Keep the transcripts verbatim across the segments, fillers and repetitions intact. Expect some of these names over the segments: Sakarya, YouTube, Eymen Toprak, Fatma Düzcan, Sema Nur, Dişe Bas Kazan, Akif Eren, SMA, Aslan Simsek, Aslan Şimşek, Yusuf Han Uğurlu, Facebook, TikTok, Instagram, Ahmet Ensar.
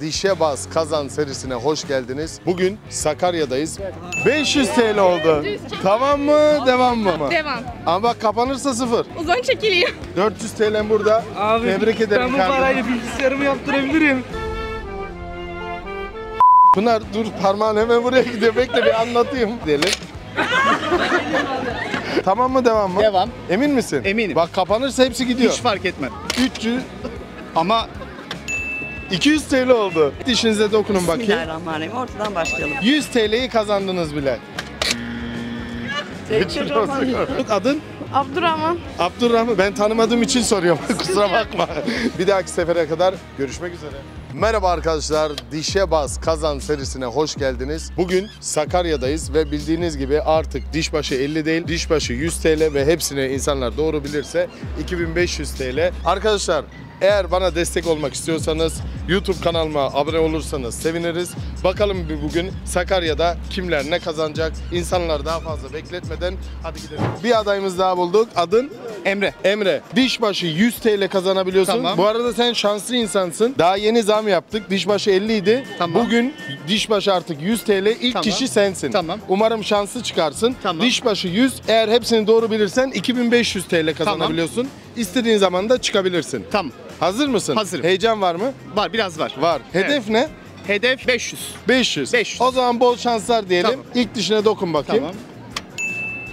Dişe Bas Kazan serisine hoş geldiniz. Bugün Sakarya'dayız. beş yüz TL oldu. Tamam mı? Devam mı? Devam. Ama bak kapanırsa sıfır. Uzun çekiliyor. dört yüz TL'm burada. Abi, tebrik ederim. Ben bu parayla bilgisayarımı yaptırabilirim. Pınar dur, parmağın hemen buraya gidiyor. Bekle bir anlatayım diyelim. Tamam mı? Devam mı? Devam. Emin misin? Eminim. Bak kapanırsa hepsi gidiyor. Hiç fark etmez. üç yüz ama... iki yüz TL oldu. Dişinize dokunun bakayım. Bismillahirrahmanirrahim. Ortadan başlayalım. yüz TL'yi kazandınız bile. Adın? Abdurrahman. Abdurrahman. Ben tanımadığım için soruyorum. Kusura bakma. Bir dahaki sefere kadar görüşmek üzere. Merhaba arkadaşlar. Dişe Bas Kazan serisine hoş geldiniz. Bugün Sakarya'dayız ve bildiğiniz gibi artık diş başı elli değil, diş başı yüz TL ve hepsini insanlar doğru bilirse iki bin beş yüz TL. Arkadaşlar, eğer bana destek olmak istiyorsanız YouTube kanalıma abone olursanız seviniriz. Bakalım bir bugün Sakarya'da kimler ne kazanacak? İnsanlar daha fazla bekletmeden hadi gidelim. Bir adayımız daha bulduk. Adın? Emre. Emre. Diş başı yüz TL kazanabiliyorsun. Tamam. Bu arada sen şanslı insansın. Daha yeni zam yaptık. Diş başı elli idi. Tamam. Bugün diş başı artık yüz TL. İlk tamam. Kişi sensin. Tamam. Umarım şanslı çıkarsın. Tamam. Diş başı yüz. Eğer hepsini doğru bilirsen iki bin beş yüz TL kazanabiliyorsun. Tamam. İstediğin zaman da çıkabilirsin. Tamam. Hazır mısın? Hazırım. Heyecan var mı? Var, biraz var. Var. Hedef evet. Ne? Hedef beş yüz. beş yüz. beş yüz. O zaman bol şanslar diyelim. Tamam. İlk dişine dokun bakayım. Tamam.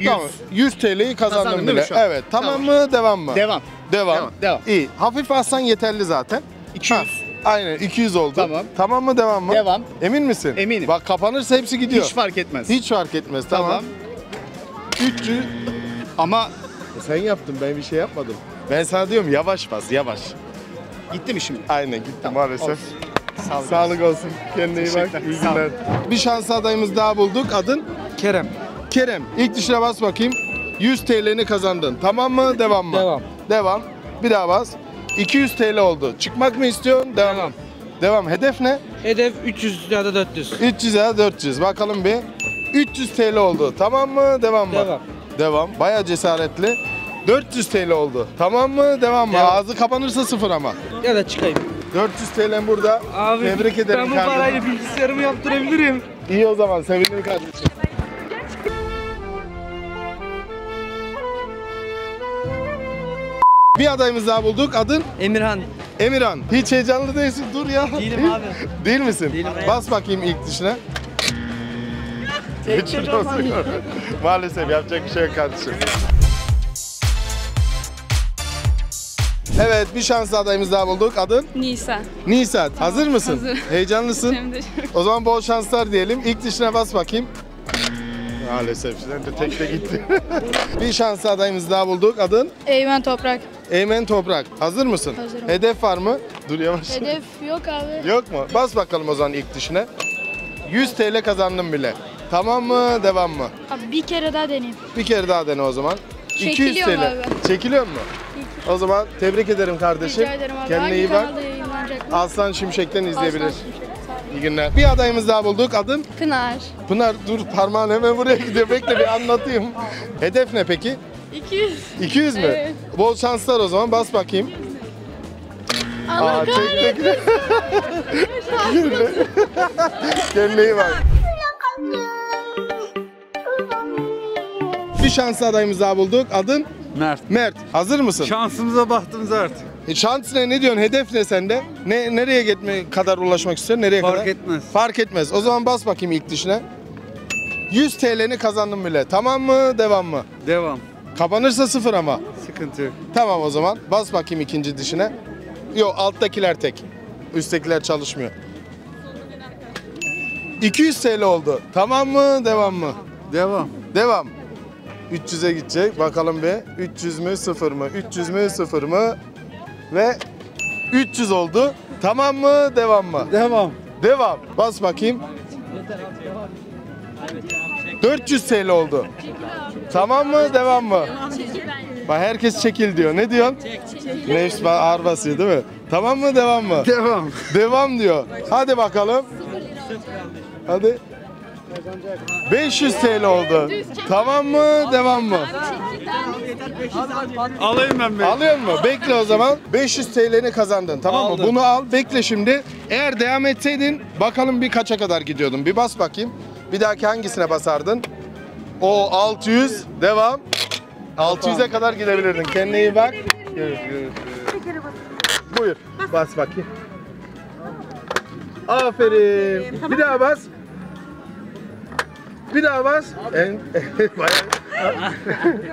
yüz. Tamam. yüz TL'yi kazandım, kazandım bile. Evet. Tamam, tamam mı? Devam mı? Devam. Devam. Devam. Devam. İyi. Hafif aslan yeterli zaten. iki yüz. Ha. Aynen, iki yüz oldu. Tamam. Tamam mı? Devam mı? Devam. Emin misin? Eminim. Bak kapanırsa hepsi gidiyor. Hiç fark etmez. Hiç fark etmez. Tamam. Tamam. üç yüz. Ama... Sen yaptın, ben bir şey yapmadım. Ben sana diyorum yavaş bas, yavaş. Gitti mi şimdi? Aynen gitti tamam, maalesef. Olsun. Sağlık, Sağlık olsun. olsun. Kendine iyi bak. İyi günler. Bir şanslı adayımız daha bulduk. Adın? Kerem. Kerem. İlk dişine bas bakayım. yüz TL'ni kazandın. Tamam mı? Devam mı? Devam. Devam. Bir daha bas. iki yüz TL oldu. Çıkmak mı istiyorsun? Devam. Devam. Devam. Hedef ne? Hedef üç yüz ya da dört yüz. üç yüz ya da dört yüz. Bakalım bir. üç yüz TL oldu. Tamam mı? Devam mı? Devam. Devam. Bayağı cesaretli. dört yüz TL oldu. Tamam mı? Devam mı? Devam. Ağzı kapanırsa sıfır ama. Ya da çıkayım. dört yüz TL'm burada. Abi, tebrik ederim kardeşim. Ben bu parayla bilgisayarımı yaptırabilirim. İyi o zaman. Sevindim kardeşim. Bir adayımız daha bulduk. Adın? Emirhan. Emirhan. Hiç heyecanlı değilsin. Dur ya. Değilim abi. Değil misin? Değilim. Bas bakayım ilk dişine. Maalesef yapacak bir şey yok kardeşim. Evet, bir şanslı adayımız daha bulduk. Adın? Nisa. Nisa, tamam. Hazır mısın? Hazır. Heyecanlısın. O zaman bol şanslar diyelim. İlk dişine bas bakayım. Maalesef sizden de tekte gitti. Bir şanslı adayımız daha bulduk. Adın? Eymen Toprak. Eymen Toprak. Hazır mısın? Hazırım. Hedef var mı? Dur yavaş. Hedef yok abi. Yok mu? Bas bakalım o zaman ilk dişine. yüz TL kazandım bile. Tamam mı? Devam mı? Abi bir kere daha deneyeyim. Bir kere daha dene o zaman. Çekiliyor iki yüz TL. Abi. Çekiliyor mu? O zaman tebrik ederim kardeşim. Rica ederim abi. Kendine iyi bak. Aslan Şimşek'ten izleyebilir. Aslan Şimşek. İyi günler. Bir adayımız daha bulduk. Adın? Pınar. Pınar dur, parmağın hemen buraya gidiyor. Bekle bir anlatayım. Hedef ne peki? iki yüz. iki yüz mü? Evet. Bol şanslar o zaman. Bas bakayım. Allah kahretsin. Kendine iyi bak. Bir şanslı adayımız daha bulduk. Adın? Mert. Mert. Hazır mısın? Şansımıza bahtımıza artık. E şans ne? Ne diyorsun? Hedef ne sende? Ne, nereye gitme kadar ulaşmak istiyorsun? Nereye Fark kadar? Fark etmez. Fark etmez. O zaman bas bakayım ilk dişine. yüz TL'ni kazandım bile. Tamam mı? Devam mı? Devam. Kapanırsa sıfır ama. Sıkıntı yok. Tamam o zaman. Bas bakayım ikinci dişine. Yok, alttakiler tek. Üsttekiler çalışmıyor. iki yüz TL oldu. Tamam mı? Devam mı? Devam. Devam. üç yüze gidecek. Bakalım bir. üç yüz mü? sıfır mı? üç yüz mü? sıfır mı? Ve üç yüz oldu. Tamam mı? Devam mı? Devam. Devam. Bas bakayım. dört yüz TL oldu. Tamam mı? Devam mı? Bak herkes çekil diyor. Ne diyorsun? Nefs ağır basıyor değil mi? Tamam mı? Devam mı? Devam. Devam diyor. Hadi bakalım. Hadi. beş yüz TL oldu. Tamam mı? Devam mı? Alayım ben. Alıyor mu? Bekle o zaman. beş yüz TL'ni kazandın. Tamam mı? Aldım. Bunu al. Bekle şimdi. Eğer devam etseydin bakalım bir kaça kadar gidiyordun. Bir bas bakayım. Bir dahaki hangisine basardın? O altı yüz. Devam. altı yüze kadar gidebilirdin. Kendine iyi bak. Görüşürüz. Buyur. Bas bakayım. Aferin. Bir daha bas. Bir daha bas.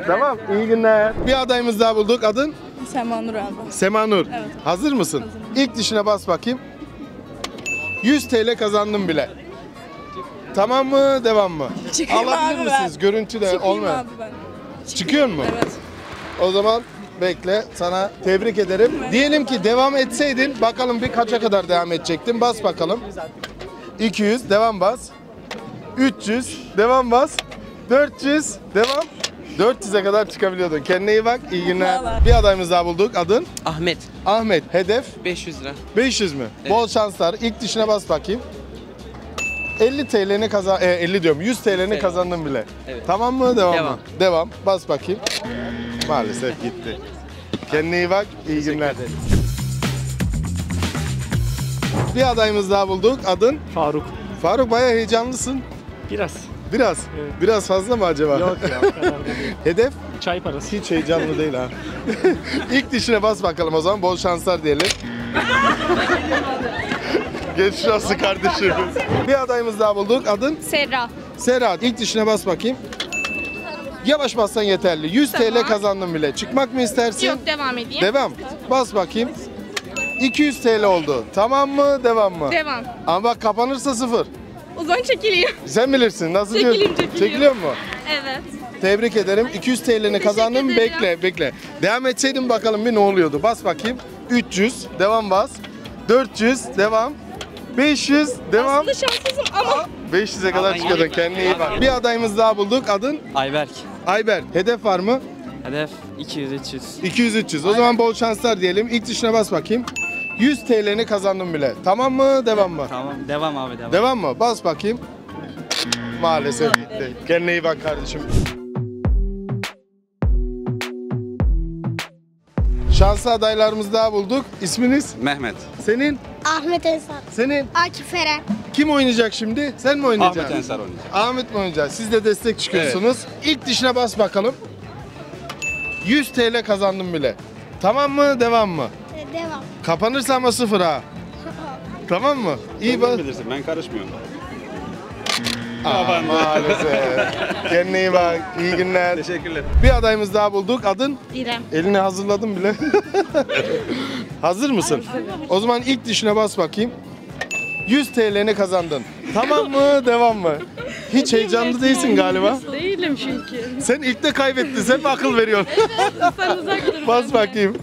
Tamam, iyi günler. Bir adayımız daha bulduk. Adın? Sema Nur abi. Sema Nur. Evet. Hazır mısın? Hazırım. İlk dişine bas bakayım. yüz TL kazandım bile. Tamam mı? Devam mı? Çıkayım alabilir misiniz? Ben. Görüntü de olmuyor. Çıkıyor mu? Evet. O zaman bekle. Sana tebrik ederim. Evet. Diyelim ki devam etseydin bakalım bir kaça kadar devam edecektin. Bas bakalım. iki yüz. Devam bas. üç yüz. Devam bas. dört yüz. Devam. dört yüze kadar çıkabiliyordun. Kendine iyi bak. İyi günler. Bir adayımız daha bulduk. Adın? Ahmet. Ahmet. Hedef? beş yüz lira. beş yüz mü? Evet. Bol şanslar. İlk dişine bas bakayım. elli TL'ni kazan... E, elli diyorum. yüz TL'ni kazandın bile. Evet. Tamam mı? Devam, Devam mı? Devam. Bas bakayım. Maalesef gitti. Kendine iyi bak. İyi günler. Bir adayımız daha bulduk. Adın? Faruk. Faruk, bayağı heyecanlısın. Biraz. Biraz? Evet. Biraz fazla mı acaba? Yok ya. Hedef? Çay parası. Hiç heyecanlı değil ha. İlk dişine bas bakalım o zaman. Bol şanslar diyelim. Geç şurası kardeşim. Bir adayımız daha bulduk. Adın? Serra. Serra. İlk dişine bas bakayım. Yavaş bassan yeterli. yüz TL kazandım bile. Çıkmak mı istersin? Yok, devam edeyim. Devam. Bas bakayım. iki yüz TL oldu. Tamam mı? Devam mı? Devam. Ama bak kapanırsa sıfır. O zaman çekiliyor. Sen bilirsin. Nasıl diyorsun? Çekiliyor. Çekiliyor mu? Evet. Tebrik ederim. iki yüz TL'ni kazandın. Bekle, bekle. Devam etseydin bakalım bir ne oluyordu. Bas bakayım. üç yüz. Devam bas. dört yüz. Devam. beş yüz. Devam. Aslında şanslısın ama. beş yüze kadar çıkıyordun. Kendine iyi bak. Bir adayımız daha bulduk. Adın? Ayberk. Ayberk. Hedef var mı? Hedef iki yüz üç yüz. iki yüz üç yüz. O zaman bol şanslar diyelim. İlk dişine bas bakayım. yüz TL'ni kazandım bile. Tamam mı? Devam mı? Tamam. Devam abi, devam. Devam mı? Bas bakayım. Maalesef gitti. Kendine iyi bak kardeşim. Şanslı adaylarımızı daha bulduk. İsminiz? Mehmet. Senin? Ahmet Ensar. Senin? Akif Eren. Kim oynayacak şimdi? Sen mi oynayacaksın? Ahmet Ensar oynayacak. Ahmet mi oynayacak? Siz de destek çıkıyorsunuz. Evet. İlk dişine bas bakalım. yüz TL kazandım bile. Tamam mı? Devam mı? Devam. Kapanırsa ama sıfır ha. Tamam mı? İyi bak. Bilirsin, ben karışmıyorum. Aa, maalesef. Kendine iyi bak. İyi günler. Teşekkürler. Bir adayımız daha bulduk. Adın? İrem. Elini hazırladım bile. Hazır mısın? O zaman ilk dişine bas bakayım. yüz TL'ni kazandın. Tamam mı? Devam mı? Hiç heyecanlı değilsin galiba. Değilim çünkü. Sen ilk de kaybettin. Sen mi akıl veriyorsun? Evet, sen uzak dur. Bas bakayım.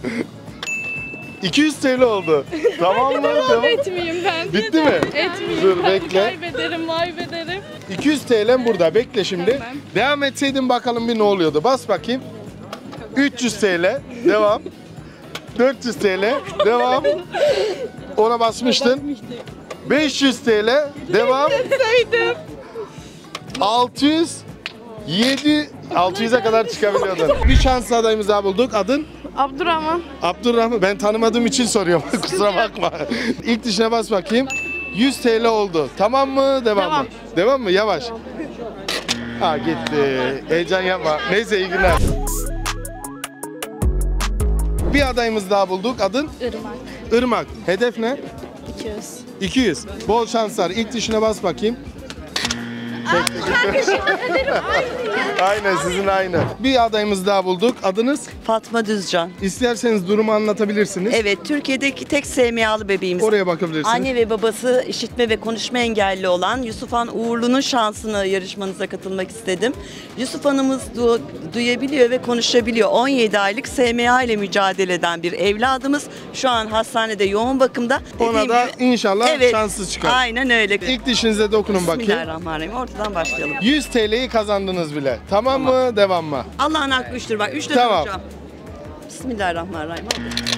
iki yüz TL oldu. Tamam mı? Devam etmeyeyim ben. Bitti mi? Etmeyeyim. Dur bekle. Kaybederim, kaybederim. iki yüz TL'm burada. Bekle şimdi. Tamam. Devam etseydin bakalım bir ne oluyordu. Bas bakayım. üç yüz TL. Devam. dört yüz TL. Devam. Ona basmıştın. beş yüz TL. Devam. altı yüz. yedi altı yüze kadar çıkabiliyordun. Bir şanslı adayımız daha bulduk. Adın? Abdurrahman. Abdurrahman. Ben tanımadığım için soruyorum. Kusura bakma. İlk dişine bas bakayım. yüz TL oldu. Tamam mı? Devam, Devam. mı? Devam mı? Yavaş. Ha gitti. Heyecan yapma. Neyse, iyi günler. Bir adayımız daha bulduk. Adın? Irmak. Irmak. Hedef ne? iki yüz. iki yüz. Bol şanslar. İlk dişine bas bakayım. Aynen sizin aynı. Bir adayımız daha bulduk. Adınız? Fatma Düzcan. İsterseniz durumu anlatabilirsiniz. Evet, Türkiye'deki tek S M A'lı bebeğimiz. Oraya bakabilirsiniz. Anne ve babası işitme ve konuşma engelli olan Yusuf Han Uğurlu'nun şansına yarışmanıza katılmak istedim. Yusuf Han'ımız du duyabiliyor ve konuşabiliyor. on yedi aylık S M A ile mücadele eden bir evladımız. Şu an hastanede yoğun bakımda. Ona Dediğim da gibi... inşallah evet, şanslı çıkar. Aynen öyle. İlk dişinize dokunun bakayım. Bismillahirrahmanirrahim. Ortadan başlayalım. yüz TL'yi kazandınız bile. Tamam, tamam mı? Devam mı? Allah'ın hakkı üçtür bak. Üçte tamam. Duracağım. Bismillahirrahmanirrahim.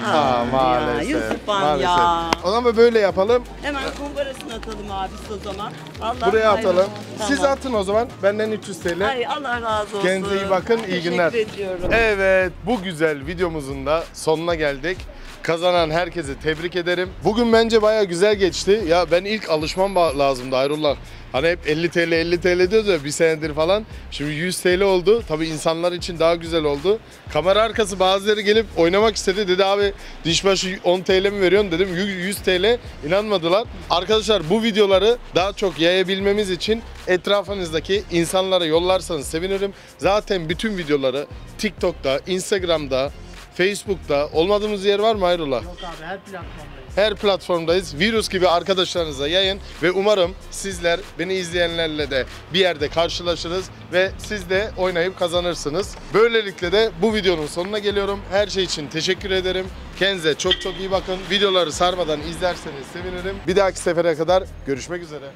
Aa, Aa maalesef. Ya, Yusuf Han maalesef. Ya. O zaman böyle yapalım. Hemen kumbarasını atalım abi o zaman. Vallahi buraya atalım. Tamam. Siz atın o zaman. Benden üç yüz T L. Ay, Allah razı olsun. Kendinize iyi bakın. İyi günler. Teşekkür ediyorum. Evet, bu güzel videomuzun da sonuna geldik. Kazanan herkese tebrik ederim. Bugün bence bayağı güzel geçti. Ya ben ilk alışmam lazımdı Hayrullah. Hani hep elli T L elli T L diyoruz ya bir senedir falan. Şimdi yüz T L oldu. Tabii insanlar için daha güzel oldu. Kamera arkası bazıları gelip oynamak istedi. Dedi abi diş başı on T L mi veriyorsun dedim. yüz T L inanmadılar. Arkadaşlar bu videoları daha çok yayabilmemiz için etrafınızdaki insanlara yollarsanız sevinirim. Zaten bütün videoları TikTok'ta, Instagram'da, Facebook'ta olmadığımız yer var mı Hayrullah? Yok abi, her platformdayız. Her platformdayız. Virüs gibi arkadaşlarınıza yayın ve umarım sizler beni izleyenlerle de bir yerde karşılaşırız ve siz de oynayıp kazanırsınız. Böylelikle de bu videonun sonuna geliyorum. Her şey için teşekkür ederim. Kendinize çok çok iyi bakın. Videoları sarmadan izlerseniz sevinirim. Bir dahaki sefere kadar görüşmek üzere.